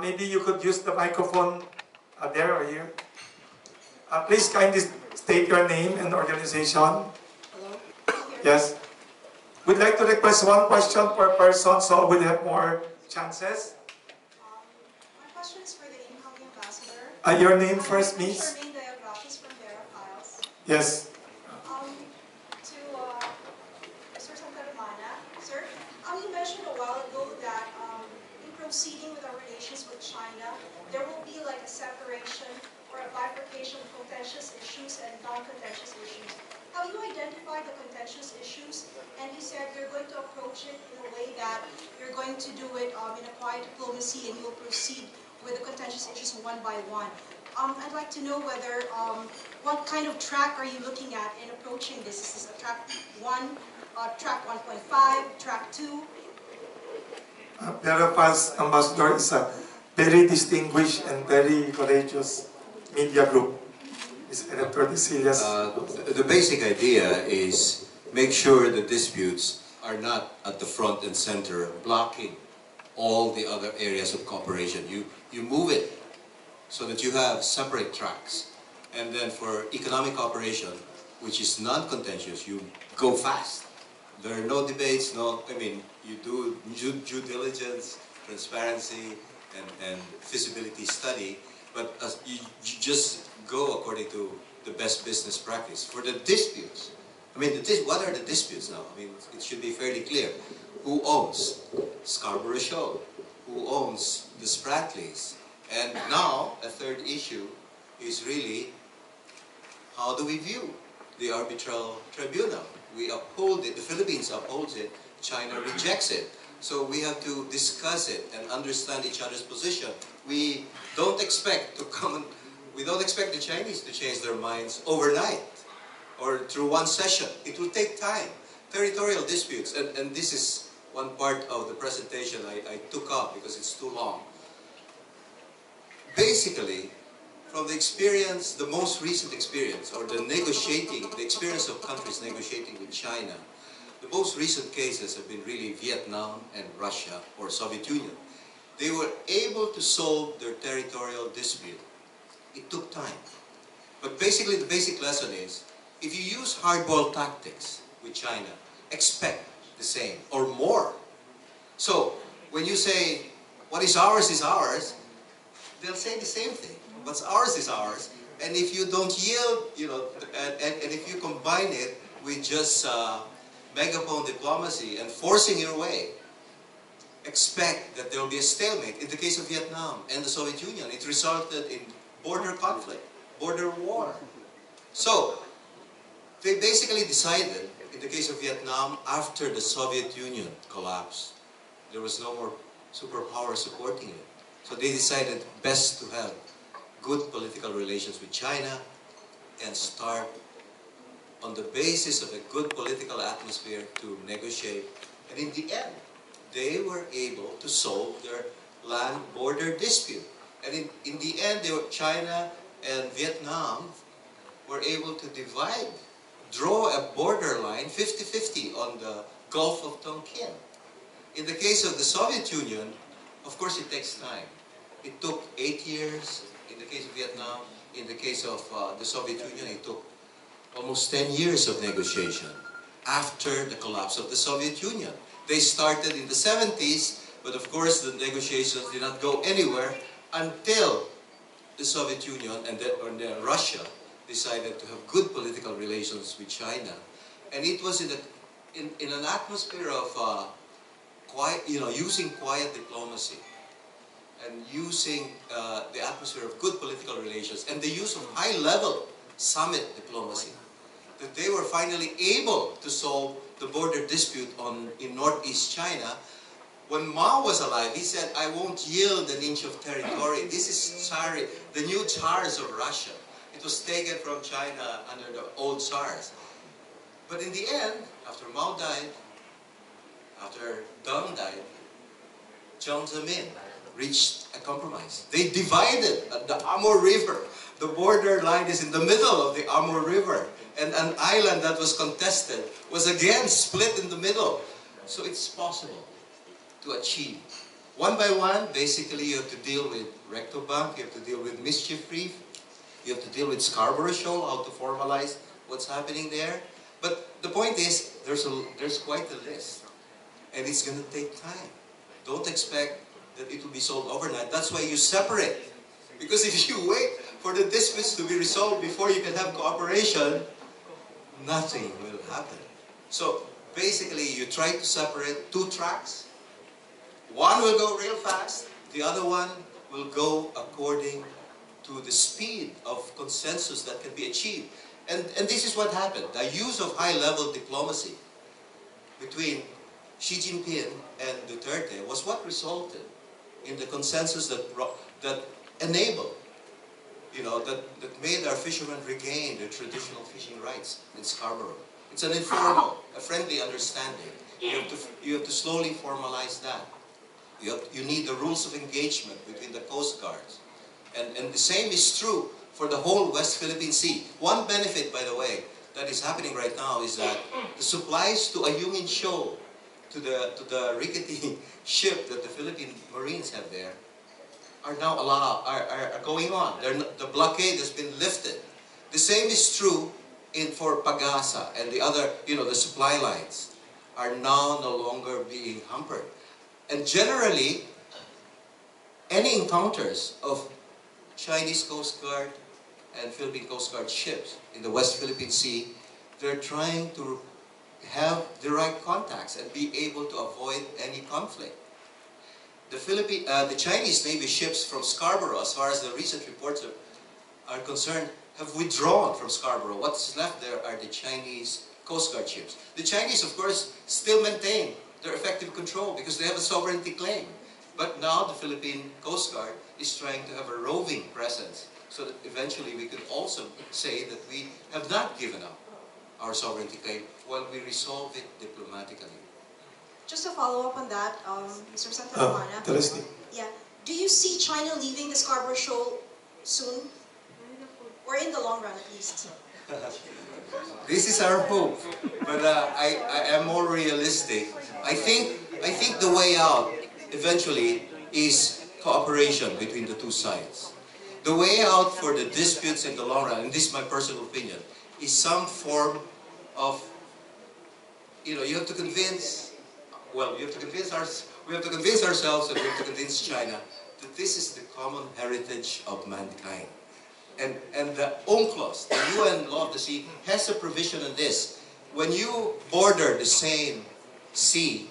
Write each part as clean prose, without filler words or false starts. Maybe you could use the microphone there or here. Please kindly state your name and organization. Hello? Yes. We'd like to request one question per person so we'll have more chances. My question is for the incoming ambassador. Your name first, please. Charmaine Diagratis from Vera Files. Yes. To Mr. Santaramana, sir, you mentioned a while ago that in proceeding with our relations with China, there will be like a separation or a bifurcation of contentious issues and non-contentious issues. How you identify the contentious issues, and you said you're going to approach it in a way that you're going to do it in a quiet diplomacy, and you'll proceed with the contentious issues one by one. I'd like to know whether what kind of track are you looking at in approaching this? Is this a track 1, track 1.5, track 2? Vera Paz Ambassador is a very distinguished and very courageous media group. The basic idea is make sure the disputes are not at the front and center, blocking all the other areas of cooperation. You move it so that you have separate tracks. And then for economic cooperation, which is non-contentious, you go fast. There are no debates, you do due diligence, transparency, and feasibility study, but you just go according to the best business practice. For the disputes, what are the disputes now? It should be fairly clear. Who owns Scarborough Shoal? Who owns the Spratlys? And now, a third issue is really, how do we view the arbitral tribunal? We uphold it, the Philippines upholds it, China rejects it. So we have to discuss it and understand each other's position. We don't expect to come. We don't expect the Chinese to change their minds overnight or through one session. It will take time. Territorial disputes, and this is one part of the presentation I took up because it's too long. Basically, from the experience, the most recent experience, or the experience of countries negotiating with China, the most recent cases have been really Vietnam and Russia, or Soviet Union. They were able to solve their territorial dispute. It took time. But basically, the basic lesson is, if you use hardball tactics with China, expect the same or more. So when you say, what is ours, they'll say the same thing. What's ours is ours. And if you don't yield, and if you combine it with just megaphone diplomacy and forcing your way, expect that there will be a stalemate. In the case of Vietnam and the Soviet Union, it resulted in border conflict, border war. So they basically decided, in the case of Vietnam, after the Soviet Union collapsed, there was no more superpower supporting it. So they decided best to have good political relations with China and start on the basis of a good political atmosphere to negotiate. And in the end, they were able to solve their land border dispute. And in the end, China and Vietnam were able to divide, draw a borderline 50-50 on the Gulf of Tonkin. In the case of the Soviet Union, of course it takes time. It took 8 years in the case of Vietnam. In the case of the Soviet Union, it took almost 10 years of negotiation after the collapse of the Soviet Union. They started in the 70s, but of course the negotiations did not go anywhere until the Soviet Union and then Russia decided to have good political relations with China. And it was in an atmosphere of quiet, using quiet diplomacy and using the atmosphere of good political relations and the use of high-level summit diplomacy, that they were finally able to solve the border dispute in northeast China. When Mao was alive, he said, I won't yield an inch of territory. This is the new Tsars of Russia. It was taken from China under the old Tsars. But in the end, after Mao died, after Deng died, Jiang Zemin reached a compromise. They divided at the Amur River. The border line is in the middle of the Amur River. And an island that was contested was again split in the middle. So it's possible to achieve One by one, basically you have to deal with Rectory Bank, you have to deal with Mischief Reef, you have to deal with Scarborough Shoal, how to formalize what's happening there. But the point is, there's quite a list, and it's going to take time. Don't expect that it will be solved overnight. That's why you separate. Because if you wait for the disputes to be resolved before you can have cooperation, nothing will happen. So basically, you try to separate two tracks. One will go real fast. The other one will go according to the speed of consensus that can be achieved. And this is what happened. The use of high-level diplomacy between Xi Jinping and Duterte was what resulted in the consensus that enabled, that made our fishermen regain their traditional fishing rights in Scarborough. It's an informal, a friendly understanding. You have to slowly formalize that. You need the rules of engagement between the coast guards. And the same is true for the whole West Philippine Sea. One benefit, by the way, that is happening right now is that the supplies to Ayungin Sho, to the rickety ship that the Philippine Marines have there, are now are going on. The blockade has been lifted. The same is true for Pagasa, and the other, the supply lines are now no longer being hampered. And generally, any encounters of Chinese Coast Guard and Philippine Coast Guard ships in the West Philippine Sea, they're trying to have the right contacts and be able to avoid any conflict. The Chinese Navy ships from Scarborough, as far as the recent reports are concerned, have withdrawn from Scarborough. What's left there are the Chinese Coast Guard ships. The Chinese, of course, still maintain their effective control because they have a sovereignty claim. But now the Philippine Coast Guard is trying to have a roving presence so that eventually we could also say that we have not given up our sovereignty claim while we resolve it diplomatically. Just to follow up on that, Mr. Santalamana. Yeah. Do you see China leaving the Scarborough Shoal soon? Or in the long run, at least? This is our hope, but I am more realistic. I think the way out eventually is cooperation between the two sides. The way out for the disputes in the long run, and this is my personal opinion, is some form of, you have to convince, we have to convince ourselves and we have to convince China that this is the common heritage of mankind. And the UNCLOS, the UN Law of the Sea, has a provision on this. When you border the same sea,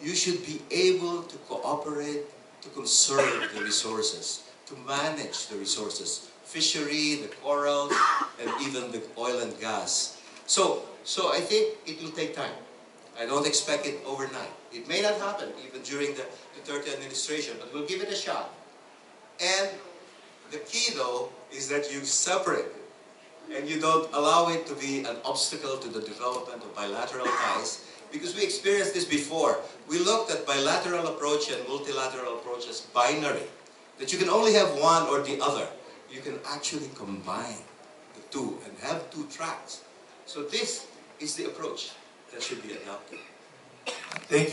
you should be able to cooperate to conserve the resources, to manage the resources, fishery, the corals, and even the oil and gas. So I think it will take time. I don't expect it overnight. It may not happen even during the Duterte administration, but we'll give it a shot. And the key, though, is that you separate it and you don't allow it to be an obstacle to the development of bilateral ties, because we experienced this before. We looked at bilateral approach and multilateral approach as binary, that you can only have one or the other. You can actually combine the two and have two tracks. So this is the approach that should be adopted. Thank you.